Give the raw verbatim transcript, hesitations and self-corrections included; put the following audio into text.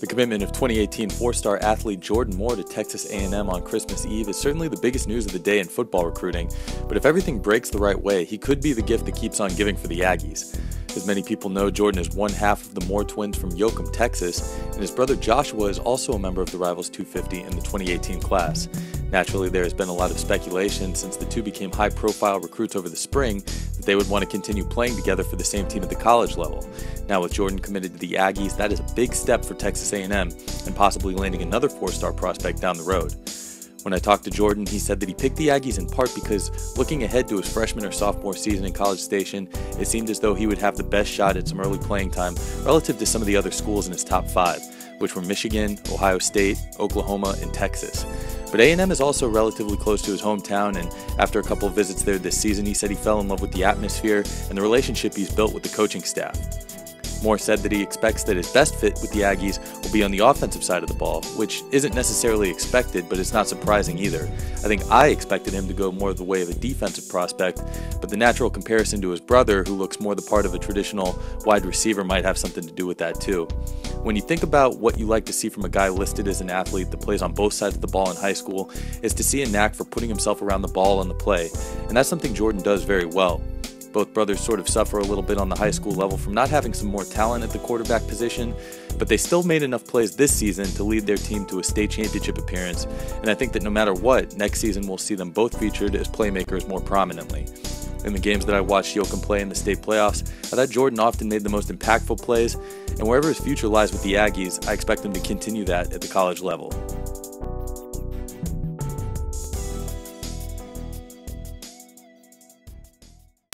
The commitment of twenty eighteen four-star athlete Jordan Moore to Texas A and M on Christmas Eve is certainly the biggest news of the day in football recruiting, but if everything breaks the right way, he could be the gift that keeps on giving for the Aggies. As many people know, Jordan is one half of the Moore twins from Yoakum, Texas, and his brother Joshua is also a member of the Rivals two fifty in the twenty eighteen class. Naturally, there has been a lot of speculation since the two became high-profile recruits over the spring that they would want to continue playing together for the same team at the college level. Now with Jordan committed to the Aggies, that is a big step for Texas A and M and possibly landing another four-star prospect down the road. When I talked to Jordan, he said that he picked the Aggies in part because looking ahead to his freshman or sophomore season in College Station, it seemed as though he would have the best shot at some early playing time relative to some of the other schools in his top five, which were Michigan, Ohio State, Oklahoma, and Texas. But A and M is also relatively close to his hometown, and after a couple of visits there this season, he said he fell in love with the atmosphere and the relationship he's built with the coaching staff. Moore said that he expects that his best fit with the Aggies will be on the offensive side of the ball, which isn't necessarily expected, but it's not surprising either. I think I expected him to go more the way of a defensive prospect, but the natural comparison to his brother, who looks more the part of a traditional wide receiver, might have something to do with that too. When you think about what you like to see from a guy listed as an athlete that plays on both sides of the ball in high school, is to see a knack for putting himself around the ball on the play, and that's something Jordan does very well. Both brothers sort of suffer a little bit on the high school level from not having some more talent at the quarterback position, but they still made enough plays this season to lead their team to a state championship appearance, and I think that no matter what, next season we'll see them both featured as playmakers more prominently. In the games that I watched Yoakum play in the state playoffs, I thought Jordan often made the most impactful plays, and wherever his future lies with the Aggies, I expect him to continue that at the college level.